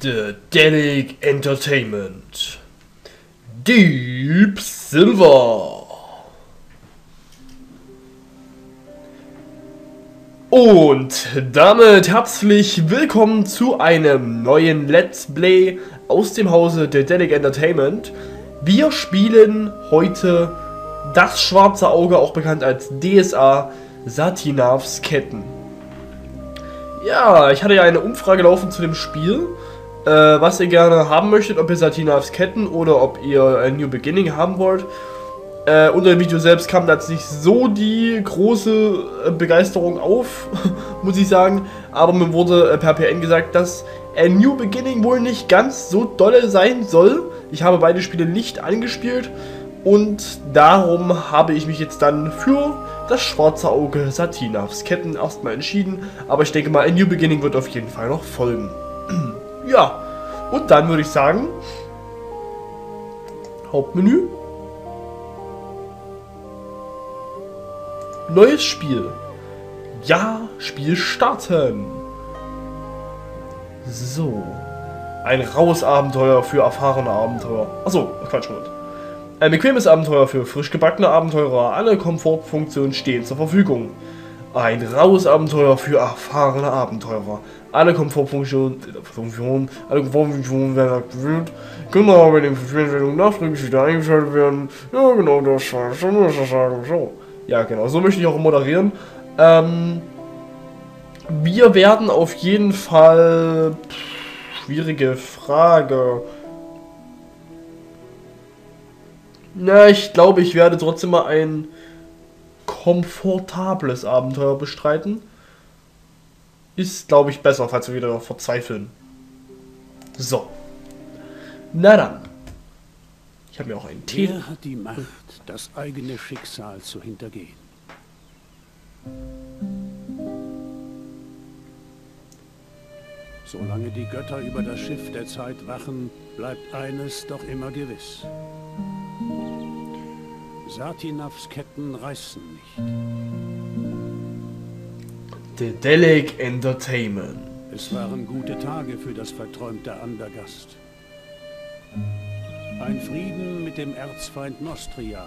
Daedalic Entertainment. Deep Silver. Und damit herzlich willkommen zu einem neuen Let's Play aus dem Hause Daedalic Entertainment. Wir spielen heute Das schwarze Auge, auch bekannt als DSA, Satinavs Ketten. Ja, ich hatte ja eine Umfrage laufen zu dem Spiel, was ihr gerne haben möchtet, ob ihr Satinavs Ketten oder ob ihr ein New Beginning haben wollt. Unter dem Video selbst kam da jetzt nicht so die große Begeisterung auf, muss ich sagen. Aber mir wurde per PN gesagt, dass ein New Beginning wohl nicht ganz so dolle sein soll. Ich habe beide Spiele nicht angespielt und darum habe ich mich jetzt dann für das schwarze Auge Satinavs Ketten erstmal entschieden. Aber ich denke mal, ein New Beginning wird auf jeden Fall noch folgen. Ja, und dann würde ich sagen, Hauptmenü, neues Spiel, ja, Spiel starten. So, ein raues Abenteuer für erfahrene Abenteurer. Achso, Quatsch, Moment. Ein bequemes Abenteuer für frisch gebackene Abenteurer, alle Komfortfunktionen stehen zur Verfügung. Ein raues Abenteuer für erfahrene Abenteurer. Alle Komfortfunktionen werden aktiviert, können aber bei den Verfügungsstellungen nachträglich wieder eingeschaltet werden. Ja, genau, das war so. Ja, genau, so möchte ich auch moderieren. Wir werden auf jeden Fall... schwierige Frage. Na, ich glaube, ich werde trotzdem mal ein komfortables Abenteuer bestreiten. Ist, glaube ich, besser, falls wir wieder verzweifeln. So. Na dann. Ich habe mir auch einen Tee. Wer hat die Macht, das eigene Schicksal zu hintergehen? Solange die Götter über das Schiff der Zeit wachen, bleibt eines doch immer gewiss. Satinavs Ketten reißen nicht. Daedalic Entertainment. Es waren gute Tage für das verträumte Andergast. Ein Frieden mit dem Erzfeind Nostria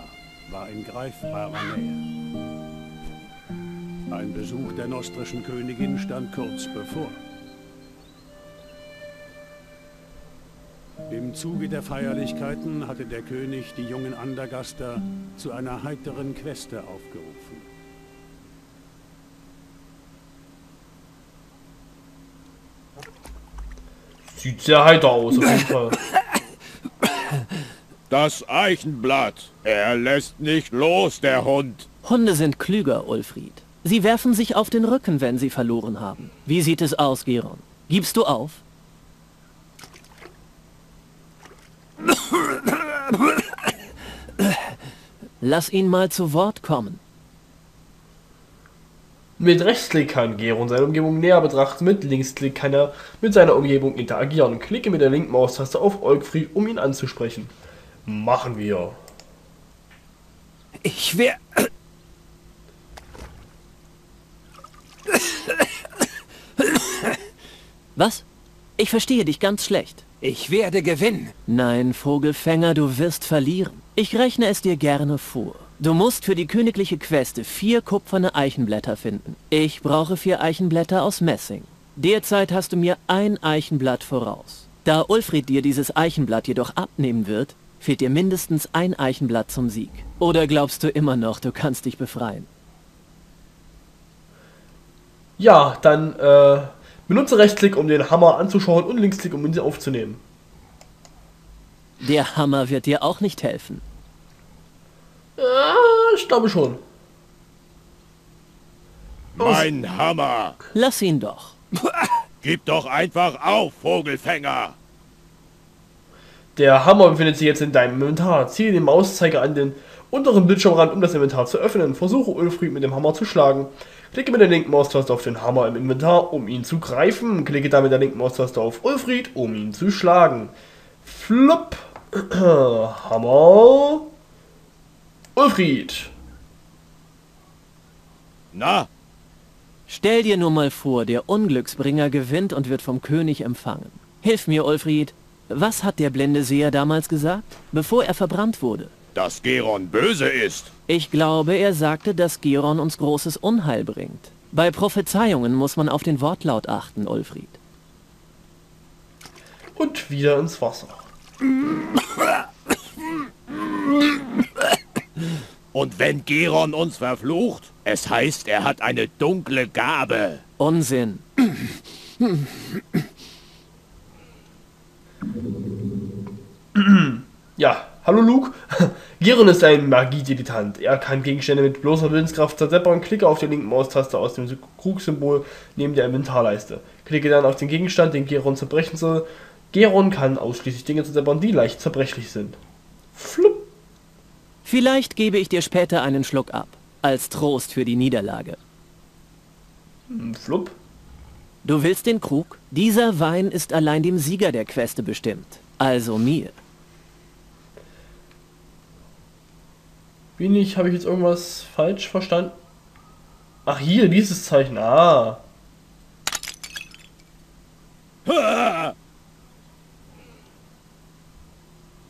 war in greifbarer Nähe. Ein Besuch der nostrischen Königin stand kurz bevor. Im Zuge der Feierlichkeiten hatte der König die jungen Andergaster zu einer heiteren Queste aufgerufen. Sieht sehr heiter aus, auf jeden Fall. Das Eichenblatt. Er lässt nicht los, der Hund. Hunde sind klüger, Ulfried. Sie werfen sich auf den Rücken, wenn sie verloren haben. Wie sieht es aus, Geron? Gibst du auf? Lass ihn mal zu Wort kommen. Mit Rechtsklick kann Geron seine Umgebung näher betrachten, mit Linksklick kann er mit seiner Umgebung interagieren. Klicke mit der linken Maustaste auf Ulfried, um ihn anzusprechen. Machen wir. Ich wäre... Was? Ich verstehe dich ganz schlecht. Ich werde gewinnen. Nein, Vogelfänger, du wirst verlieren. Ich rechne es dir gerne vor. Du musst für die königliche Queste 4 kupferne Eichenblätter finden. Ich brauche 4 Eichenblätter aus Messing. Derzeit hast du mir ein Eichenblatt voraus. Da Ulfried dir dieses Eichenblatt jedoch abnehmen wird, fehlt dir mindestens ein Eichenblatt zum Sieg. Oder glaubst du immer noch, du kannst dich befreien? Ja, dann benutze Rechtsklick, um den Hammer anzuschauen und Linksklick, um ihn aufzunehmen. Der Hammer wird dir auch nicht helfen. Ich glaube schon. Mein Hammer! Lass ihn doch. Gib doch einfach auf, Vogelfänger! Der Hammer befindet sich jetzt in deinem Inventar. Ziehe den Mauszeiger an den unteren Bildschirmrand, um das Inventar zu öffnen. Versuche Ulfried mit dem Hammer zu schlagen. Klicke mit der linken Maustaste auf den Hammer im Inventar, um ihn zu greifen. Klicke dann mit der linken Maustaste auf Ulfried, um ihn zu schlagen. Flupp. Hammer. Ulfried. Na? Stell dir nur mal vor, der Unglücksbringer gewinnt und wird vom König empfangen. Hilf mir, Ulfried. Was hat der blinde Seher damals gesagt, bevor er verbrannt wurde? Dass Geron böse ist. Ich glaube, er sagte, dass Geron uns großes Unheil bringt. Bei Prophezeiungen muss man auf den Wortlaut achten, Ulfried. Und wieder ins Wasser. Und wenn Geron uns verflucht, es heißt, er hat eine dunkle Gabe. Unsinn. Ja, hallo Luke. Geron ist ein Magiedilettant. Er kann Gegenstände mit bloßer Willenskraft zerdeppern. Klicke auf der linken Maustaste aus dem Krugsymbol neben der Inventarleiste. Klicke dann auf den Gegenstand, den Geron zerbrechen soll. Geron kann ausschließlich Dinge zerdeppern, die leicht zerbrechlich sind. Flupp. Vielleicht gebe ich dir später einen Schluck ab, als Trost für die Niederlage. Flupp. Du willst den Krug? Dieser Wein ist allein dem Sieger der Queste bestimmt, also mir. Wenig, habe ich jetzt irgendwas falsch verstanden? Ach hier, dieses Zeichen, ah.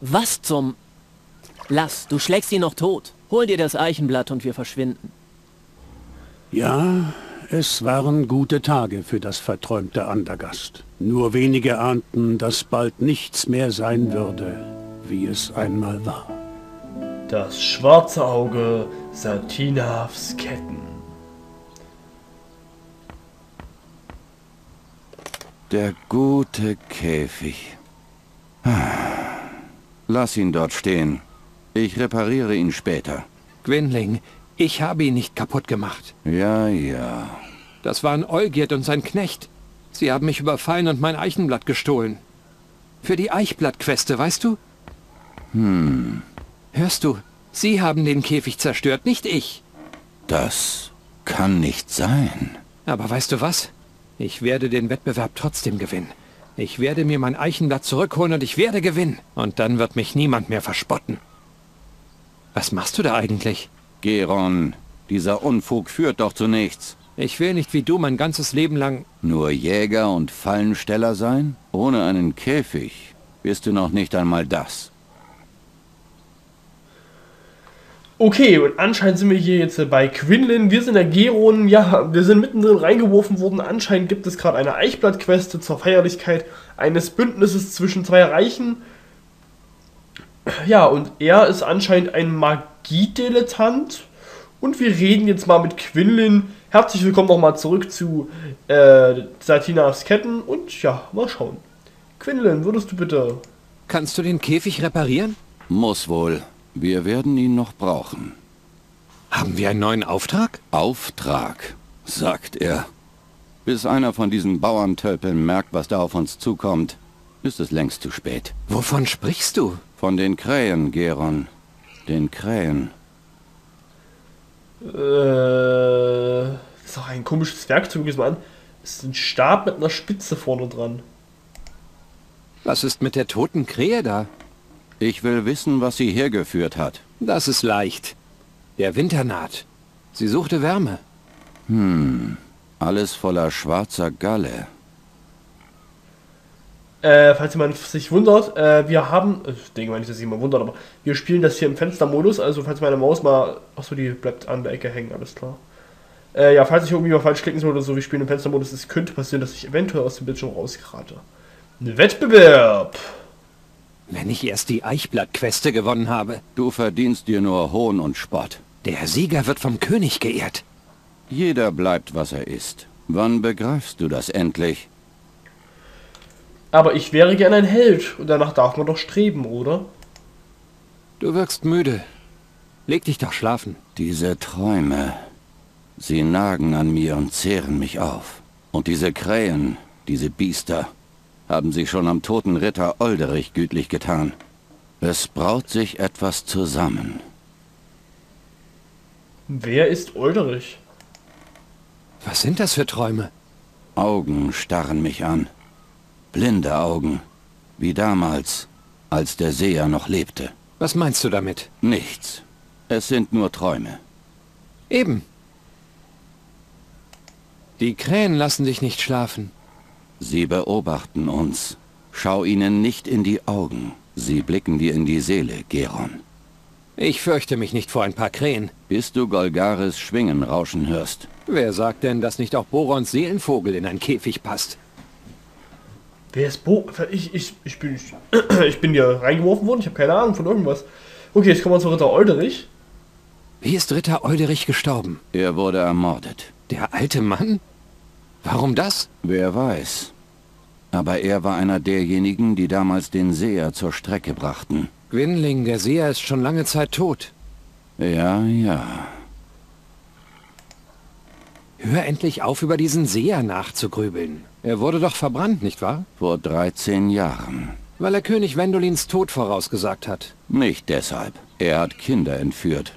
Was zum... Lass, du schlägst ihn noch tot. Hol dir das Eichenblatt und wir verschwinden. Ja, es waren gute Tage für das verträumte Andergast. Nur wenige ahnten, dass bald nichts mehr sein würde, wie es einmal war. Das schwarze Auge, Satinavs Ketten. Der gute Käfig. Lass ihn dort stehen. Ich repariere ihn später. Gwinling, ich habe ihn nicht kaputt gemacht. Ja, ja. Das waren Olgierd und sein Knecht. Sie haben mich überfallen und mein Eichenblatt gestohlen. Für die Eichblattqueste, weißt du? Hm. Hörst du? Sie haben den Käfig zerstört, nicht ich. Das kann nicht sein. Aber weißt du was? Ich werde den Wettbewerb trotzdem gewinnen. Ich werde mir mein Eichenblatt zurückholen und ich werde gewinnen. Und dann wird mich niemand mehr verspotten. Was machst du da eigentlich? Geron, dieser Unfug führt doch zu nichts. Ich will nicht wie du mein ganzes Leben lang... Nur Jäger und Fallensteller sein? Ohne einen Käfig bist du noch nicht einmal das. Okay, und anscheinend sind wir hier jetzt bei Quinlin. Wir sind der Geron. Ja, wir sind mittendrin reingeworfen worden. Anscheinend gibt es gerade eine Eichblattqueste zur Feierlichkeit eines Bündnisses zwischen zwei Reichen. Ja, und er ist anscheinend ein Magiedilettant. Und wir reden jetzt mal mit Quinlin. Herzlich willkommen nochmal zurück zu Satinavs Ketten. Und ja, mal schauen. Quinlin, würdest du bitte... Kannst du den Käfig reparieren? Muss wohl. Wir werden ihn noch brauchen. Haben wir einen neuen Auftrag? Auftrag, sagt er. Bis einer von diesen Bauerntölpeln merkt, was da auf uns zukommt, ist es längst zu spät. Wovon sprichst du? Von den Krähen, Geron. Den Krähen. Das ist doch ein komisches Werkzeug, ist mal an. Es ist ein Stab mit einer Spitze vorne dran. Was ist mit der toten Krähe da? Ich will wissen, was sie hergeführt hat. Das ist leicht. Der Winter naht. Sie suchte Wärme. Hm, alles voller schwarzer Galle. Falls jemand sich wundert, wir haben... Ich denke mal nicht, dass sich jemand wundert, aber wir spielen das hier im Fenstermodus, also falls meine Maus mal... Achso, die bleibt an der Ecke hängen, alles klar. Ja, falls ich irgendwie mal falsch klicken soll oder so, wir spielen im Fenstermodus, es könnte passieren, dass ich eventuell aus dem Bildschirm rausgerate. Ein Wettbewerb! Wenn ich erst die Eichblattqueste gewonnen habe. Du verdienst dir nur Hohn und Spott. Der Sieger wird vom König geehrt. Jeder bleibt, was er ist. Wann begreifst du das endlich? Aber ich wäre gern ein Held und danach darf man doch streben, oder? Du wirkst müde. Leg dich doch schlafen. Diese Träume, sie nagen an mir und zehren mich auf. Und diese Krähen, diese Biester, haben sich schon am toten Ritter Alderich gütlich getan. Es braut sich etwas zusammen. Wer ist Alderich? Was sind das für Träume? Augen starren mich an. Blinde Augen, wie damals, als der Seher noch lebte. Was meinst du damit? Nichts. Es sind nur Träume. Eben. Die Krähen lassen dich nicht schlafen. Sie beobachten uns, Schau ihnen nicht in die Augen. Sie blicken dir in die Seele, Geron. Ich fürchte mich nicht vor ein paar Krähen. Bis du Golgaris Schwingen rauschen hörst. Wer sagt denn, dass nicht auch Borons Seelenvogel in einen Käfig passt? Wer ist Boron? Ich bin hier reingeworfen worden. Ich habe keine Ahnung von irgendwas. Okay, jetzt kommen wir zu Ritter Alderich. Wie ist Ritter Alderich gestorben? Er wurde ermordet. Der alte Mann? Warum das? Wer weiß. Aber er war einer derjenigen, die damals den Seher zur Strecke brachten. Gwinling, der Seher, ist schon lange Zeit tot. Ja, ja. Hör endlich auf, über diesen Seher nachzugrübeln. Er wurde doch verbrannt, nicht wahr? Vor 13 Jahren. Weil er König Wendolins Tod vorausgesagt hat. Nicht deshalb. Er hat Kinder entführt.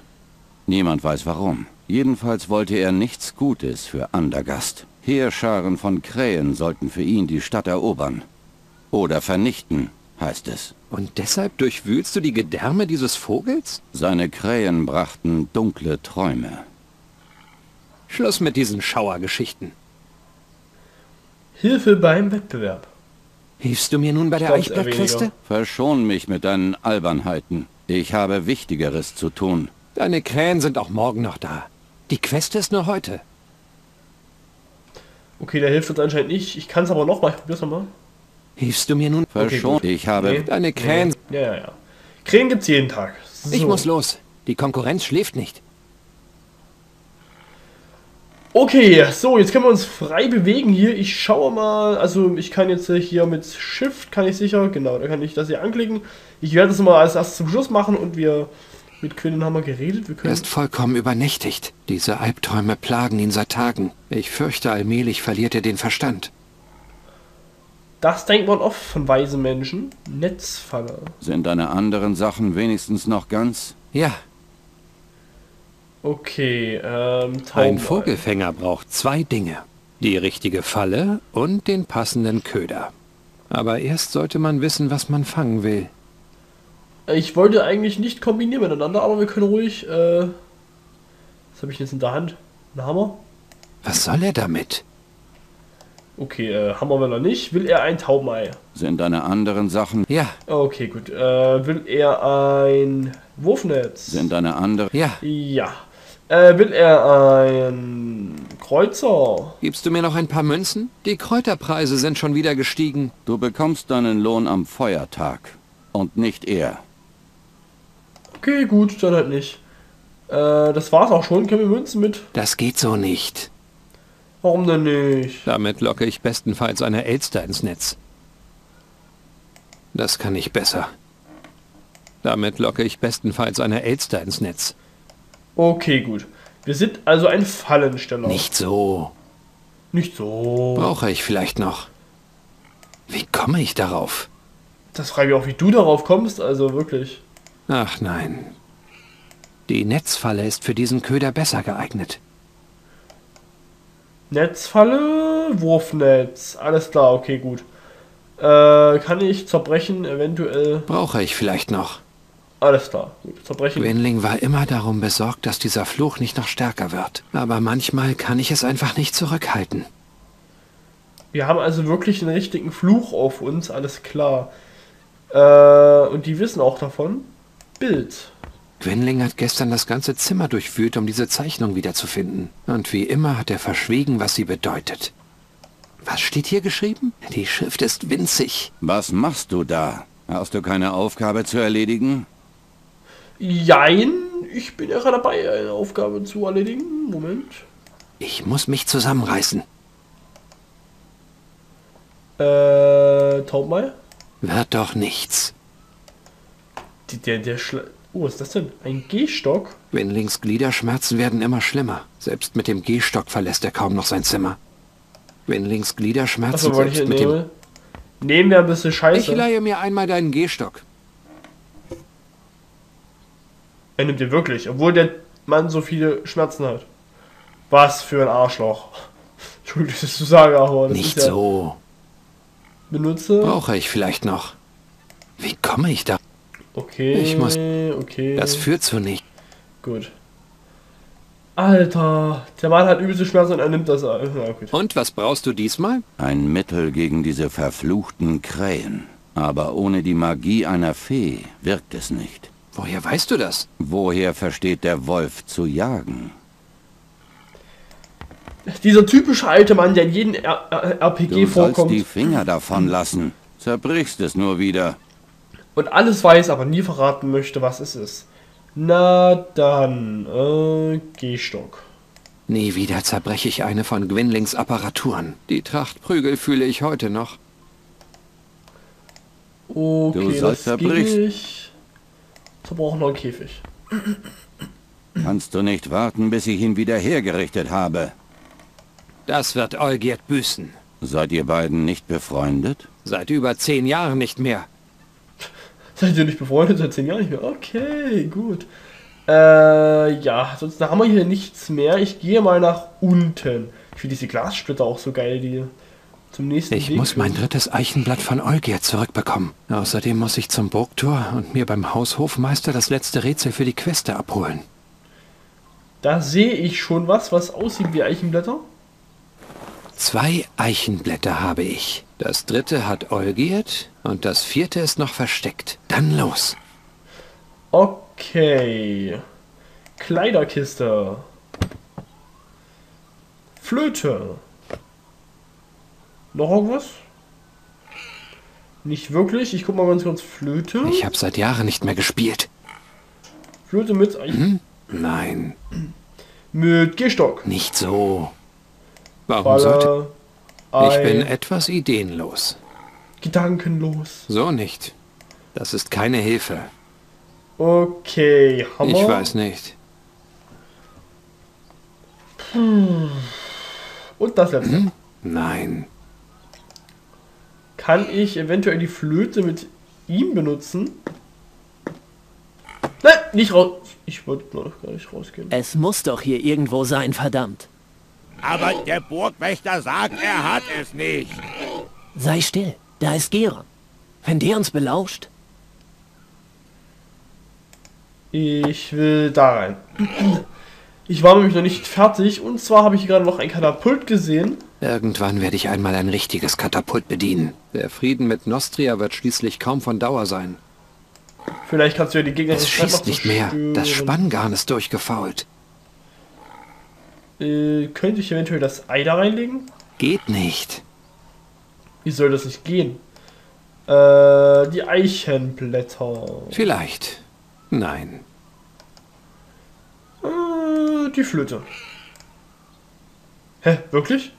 Niemand weiß warum. Jedenfalls wollte er nichts Gutes für Andergast. Heerscharen von Krähen sollten für ihn die Stadt erobern. Oder vernichten, heißt es. Und deshalb durchwühlst du die Gedärme dieses Vogels? Seine Krähen brachten dunkle Träume. Schluss mit diesen Schauergeschichten. Hilfe beim Wettbewerb. Hilfst du mir nun bei der Eichbergqueste? Verschon mich mit deinen Albernheiten. Ich habe Wichtigeres zu tun. Deine Krähen sind auch morgen noch da. Die Queste ist nur heute. Okay, der hilft uns anscheinend nicht. Ich kann es aber nochmal. Ich probier's nochmal. Hilfst du mir nun? Verschont. Okay, ich habe deine Krähen. Nee. Ja. Krähen gibt's jeden Tag. So. Ich muss los. Die Konkurrenz schläft nicht. Okay, so, jetzt können wir uns frei bewegen hier. Ich schaue mal. Also, ich kann jetzt hier mit Shift, kann ich sicher. Genau, da kann ich das hier anklicken. Ich werde es mal als erstes zum Schluss machen und wir... Mit Quinlin haben wir geredet. Er ist vollkommen übernächtigt. Diese Albträume plagen ihn seit Tagen. Ich fürchte, allmählich verliert er den Verstand. Das denkt man oft von weisen Menschen. Netzfalle. Sind deine anderen Sachen wenigstens noch ganz? Ja. Okay, ein Vogelfänger braucht zwei Dinge. Die richtige Falle und den passenden Köder. Aber erst sollte man wissen, was man fangen will. Ich wollte eigentlich nicht kombinieren miteinander, aber wir können ruhig, was habe ich jetzt in der Hand? Ein Hammer? Was soll er damit? Okay, Hammer will er nicht. Will er ein Taubenei? Sind deine anderen Sachen? Ja. Okay, gut. Will er ein Wurfnetz? Sind deine anderen? Ja. Ja. Will er ein Kreuzer? Gibst du mir noch ein paar Münzen? Die Kräuterpreise sind schon wieder gestiegen. Du bekommst deinen Lohn am Feiertag und nicht eher. Okay, gut, dann halt nicht. Das war's auch schon. Können wir Münzen mit? Das geht so nicht. Warum denn nicht? Damit locke ich bestenfalls eine Elster ins Netz. Das kann ich besser. Damit locke ich bestenfalls eine Elster ins Netz. Okay, gut. Wir sind also ein Fallensteller. Nicht so. Nicht so. Brauche ich vielleicht noch. Wie komme ich darauf? Das frage ich auch, wie du darauf kommst, also wirklich. Ach nein. Die Netzfalle ist für diesen Köder besser geeignet. Netzfalle, Wurfnetz. Alles klar, okay, gut. Kann ich zerbrechen, eventuell... Brauche ich vielleicht noch. Alles klar, gut, zerbrechen. Gwinling war immer darum besorgt, dass dieser Fluch nicht noch stärker wird. Aber manchmal kann ich es einfach nicht zurückhalten. Wir haben also wirklich den richtigen Fluch auf uns, alles klar. Und die wissen auch davon. Bild. Gwinling hat gestern das ganze Zimmer durchwühlt, um diese Zeichnung wiederzufinden. Und wie immer hat er verschwiegen, was sie bedeutet. Was steht hier geschrieben? Die Schrift ist winzig. Was machst du da? Hast du keine Aufgabe zu erledigen? Jein, ich bin ja gerade dabei, eine Aufgabe zu erledigen. Moment. Ich muss mich zusammenreißen. Taubmal? Wird doch nichts. Oh, was ist das denn? Ein Gehstock? Gwinlings Gliederschmerzen werden immer schlimmer. Selbst mit dem Gehstock verlässt er kaum noch sein Zimmer. Gwinlings Gliederschmerzen nehmen wir ein bisschen Scheiße. Ich leihe mir einmal deinen Gehstock. Er nimmt dir wirklich, obwohl der Mann so viele Schmerzen hat. Was für ein Arschloch. Entschuldigung, dass ich das so sage, aber das nicht ist ja so. Benutze. Brauche ich vielleicht noch. Wie komme ich da? Okay, ich muss... Okay. Das führt zu nichts. Gut. Alter, der Mann hat übelste Schmerzen und er nimmt das. Ja, okay. Und was brauchst du diesmal? Ein Mittel gegen diese verfluchten Krähen. Aber ohne die Magie einer Fee wirkt es nicht. Woher weißt du das? Woher versteht der Wolf zu jagen? Dieser typische alte Mann, der in jedem RPG vorkommt. Du sollst die Finger davon lassen. Zerbrichst es nur wieder. Und alles weiß, aber nie verraten möchte, was es ist. Na dann, Gehstock. Nie wieder zerbreche ich eine von Gwinlings Apparaturen. Die Tracht Prügel fühle ich heute noch. Okay, du sollst zerbrichst. Zerbrochener Käfig. Kannst du nicht warten, bis ich ihn wieder hergerichtet habe? Das wird Olgierd büßen. Seid ihr beiden nicht befreundet? Seit über 10 Jahren nicht mehr. Seid ihr nicht befreundet? Seit 10 Jahren nicht mehr? Okay, gut. Ja, sonst haben wir hier nichts mehr. Ich gehe mal nach unten. Ich finde diese Glassplitter auch so geil, die zum nächsten Weg. Ich muss mein drittes Eichenblatt von Olgierd zurückbekommen. Außerdem muss ich zum Burgtor und mir beim Haushofmeister das letzte Rätsel für die Queste abholen. Da sehe ich schon was, was aussieht wie Eichenblätter. 2 Eichenblätter habe ich. Das dritte hat Olgierd und das vierte ist noch versteckt. Dann los. Okay. Kleiderkiste. Flöte. Noch irgendwas? Nicht wirklich. Ich guck mal ganz kurz. Flöte. Ich habe seit Jahren nicht mehr gespielt. Flöte mit Eichenblätter. Nein. Mit Gehstock. Nicht so. Warum sollte? Ich bin etwas ideenlos. Gedankenlos. So nicht. Das ist keine Hilfe. Okay, Hammer. Ich weiß nicht. Und das letzte? Nein. Kann ich eventuell die Flöte mit ihm benutzen? Nein, nicht raus. Ich wollte noch gar nicht rausgehen. Es muss doch hier irgendwo sein, verdammt. Aber der Burgwächter sagt, er hat es nicht. Sei still, da ist Geron. Wenn der uns belauscht... Ich will da rein. Ich war nämlich noch nicht fertig und zwar habe ich gerade noch ein Katapult gesehen. Irgendwann werde ich einmal ein richtiges Katapult bedienen. Der Frieden mit Nostria wird schließlich kaum von Dauer sein. Vielleicht kannst du ja die Gegner... Es schießt nicht mehr. Das Spanngarn ist durchgefault. Könnte ich eventuell das Ei da reinlegen? Geht nicht. Wie soll das nicht gehen? Die Eichenblätter. Vielleicht. Nein. Die Flöte. Hä, wirklich?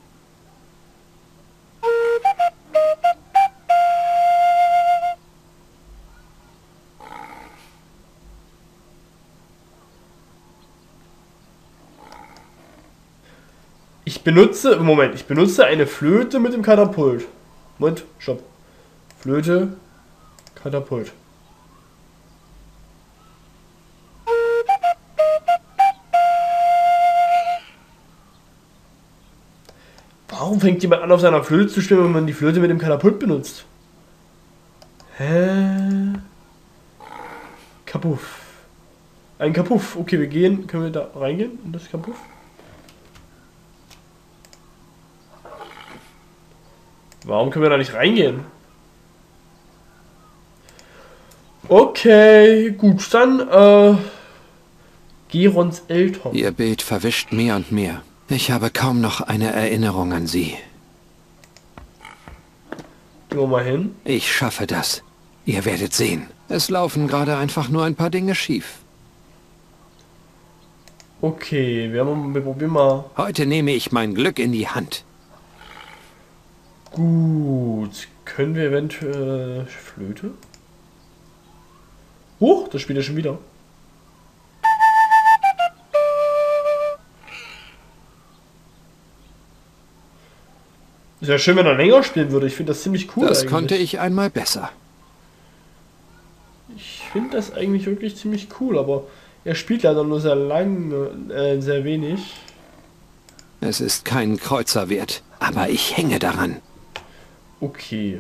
Ich benutze eine Flöte mit dem Katapult. Moment, stopp. Flöte, Katapult. Warum fängt jemand an, auf seiner Flöte zu stimmen, wenn man die Flöte mit dem Katapult benutzt? Hä? Kapuff. Ein Kapuff. Okay, wir gehen. Können wir da reingehen in das Kapuff? Warum können wir da nicht reingehen? Okay, gut, dann, Gerons Eltern. Ihr Bild verwischt mehr und mehr. Ich habe kaum noch eine Erinnerung an sie. Gehen wir mal hin. Ich schaffe das. Ihr werdet sehen. Es laufen gerade einfach nur ein paar Dinge schief. Okay, wir probieren mal. Heute nehme ich mein Glück in die Hand. Gut, können wir eventuell Flöte? Huch, das spielt er schon wieder. Ist ja schön, wenn er länger spielen würde. Ich finde das ziemlich cool. Das eigentlich konnte ich einmal besser. Ich finde das eigentlich wirklich ziemlich cool, aber er spielt leider nur sehr lange, sehr wenig. Es ist kein Kreuzer wert, aber ich hänge daran. Okay.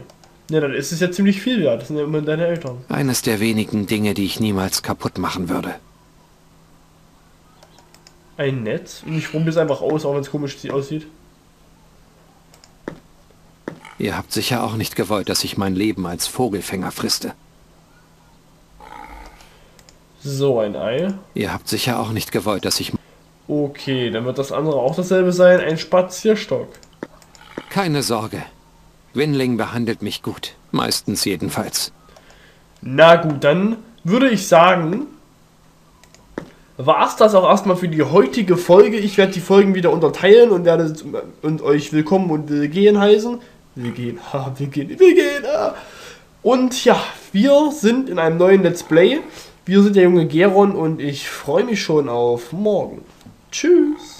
Ja, dann ist es ja ziemlich viel wert. Das sind ja immer deine Eltern. Eines der wenigen Dinge, die ich niemals kaputt machen würde. ein Netz und ich rumpel es einfach aus, auch wenn es komisch aussieht. Ihr habt sicher auch nicht gewollt, dass ich mein Leben als Vogelfänger friste. So, ein Ei. Ihr habt sicher auch nicht gewollt, dass ich... Okay, dann wird das andere auch dasselbe sein. Ein Spazierstock. Keine Sorge. Gwinling behandelt mich gut. Meistens jedenfalls. Na gut, dann würde ich sagen, war es das auch erstmal für die heutige Folge. Ich werde die Folgen wieder unterteilen und werde euch willkommen und willgehen heißen. Willgehen. Und ja, wir sind in einem neuen Let's Play. Wir sind der junge Geron und ich freue mich schon auf morgen. Tschüss.